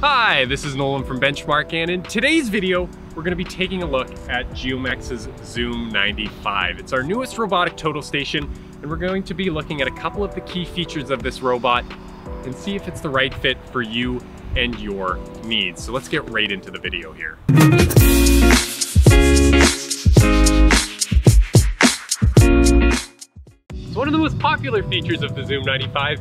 Hi, this is Nolan from Benchmark, and in today's video, we're going to be taking a look at GeoMax's Zoom 95. It's our newest robotic total station, and we're going to be looking at a couple of the key features of this robot and see if it's the right fit for you and your needs. So let's get right into the video here. So one of the most popular features of the Zoom 95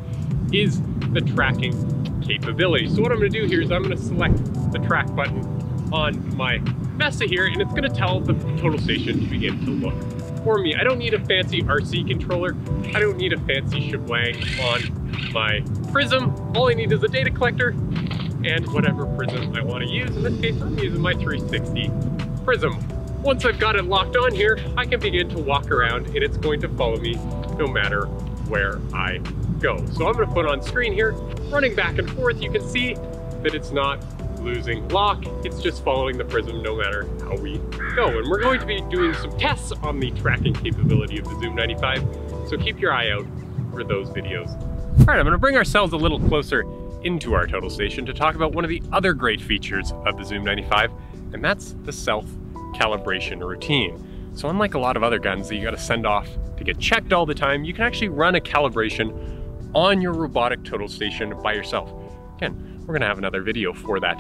is the tracking capability. So what I'm going to do here is I'm going to select the track button on my MESA here, and it's going to tell the total station to begin to look for me. I don't need a fancy RC controller. I don't need a fancy shebang on my prism. All I need is a data collector and whatever prism I want to use. In this case, I'm using my 360 prism. Once I've got it locked on here, I can begin to walk around and it's going to follow me no matter where I go. So I'm going to put on screen here, running back and forth. You can see that it's not losing lock. It's just following the prism no matter how we go. And we're going to be doing some tests on the tracking capability of the Zoom 95. So keep your eye out for those videos. All right, I'm going to bring ourselves a little closer into our total station to talk about one of the other great features of the Zoom 95, and that's the self-calibration routine. So unlike a lot of other guns that you got to send off to get checked all the time, you can actually run a calibration on your robotic total station by yourself. Again, we're going to have another video for that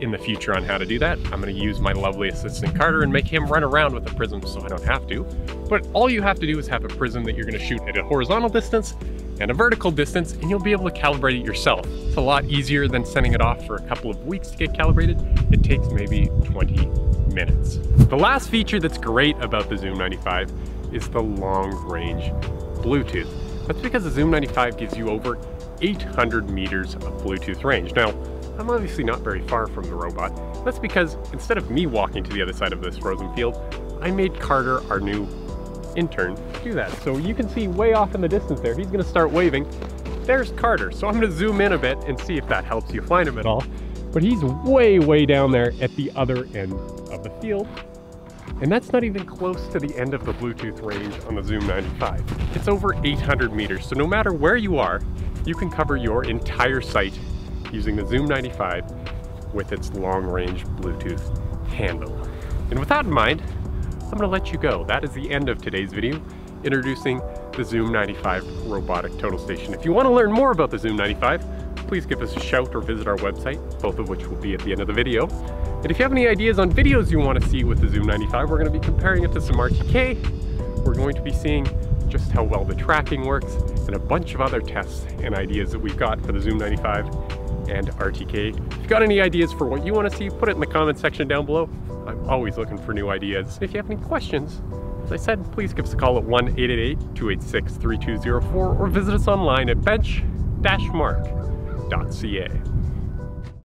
in the future on how to do that. I'm going to use my lovely assistant Carter and make him run around with the prism so I don't have to. But all you have to do is have a prism that you're going to shoot at a horizontal distance and a vertical distance, and you'll be able to calibrate it yourself. It's a lot easier than sending it off for a couple of weeks to get calibrated. It takes maybe 20 minutes. The last feature that's great about the Zoom 95 is the long-range Bluetooth. That's because the Zoom 95 gives you over 800 meters of Bluetooth range. Now, I'm obviously not very far from the robot. That's because instead of me walking to the other side of this frozen field, I made Carter, our new intern, do that. So you can see way off in the distance there, he's gonna start waving. There's Carter. So I'm gonna zoom in a bit and see if that helps you find him at all. But he's way, way down there at the other end of the field. And that's not even close to the end of the Bluetooth range on the Zoom 95. It's over 800 meters, so no matter where you are, you can cover your entire site using the Zoom 95 with its long-range Bluetooth handle. And with that in mind, I'm going to let you go. That is the end of today's video, introducing the Zoom 95 robotic total station. If you want to learn more about the Zoom 95, please give us a shout or visit our website, both of which will be at the end of the video. And if you have any ideas on videos you want to see with the Zoom 95, we're going to be comparing it to some RTK. We're going to be seeing just how well the tracking works and a bunch of other tests and ideas that we've got for the Zoom 95 and RTK. If you've got any ideas for what you want to see, put it in the comment section down below. I'm always looking for new ideas. If you have any questions, as I said, please give us a call at 1-888-286-3204 or visit us online at benchmark.ca.